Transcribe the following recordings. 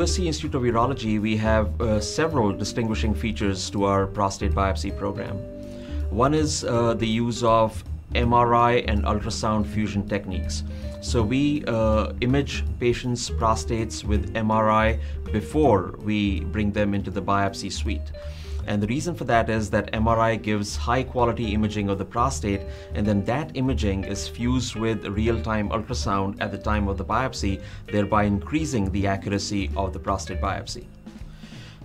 USC Institute of Urology, we have several distinguishing features to our prostate biopsy program. One is the use of MRI and ultrasound fusion techniques. So we image patients' prostates with MRI before we bring them into the biopsy suite. And the reason for that is that MRI gives high quality imaging of the prostate, and then that imaging is fused with real-time ultrasound at the time of the biopsy, thereby increasing the accuracy of the prostate biopsy.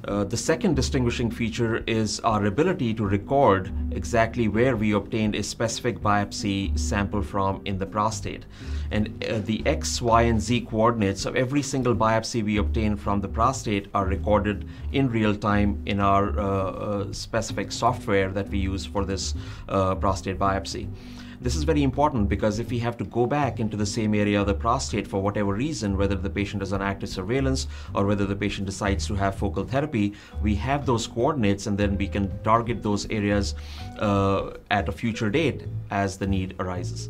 The second distinguishing feature is our ability to record exactly where we obtained a specific biopsy sample from in the prostate. And the X, Y, and Z coordinates of every single biopsy we obtain from the prostate are recorded in real time in our specific software that we use for this prostate biopsy. This is very important because if we have to go back into the same area of the prostate for whatever reason, whether the patient is on active surveillance or whether the patient decides to have focal therapy, we have those coordinates and then we can target those areas at a future date as the need arises.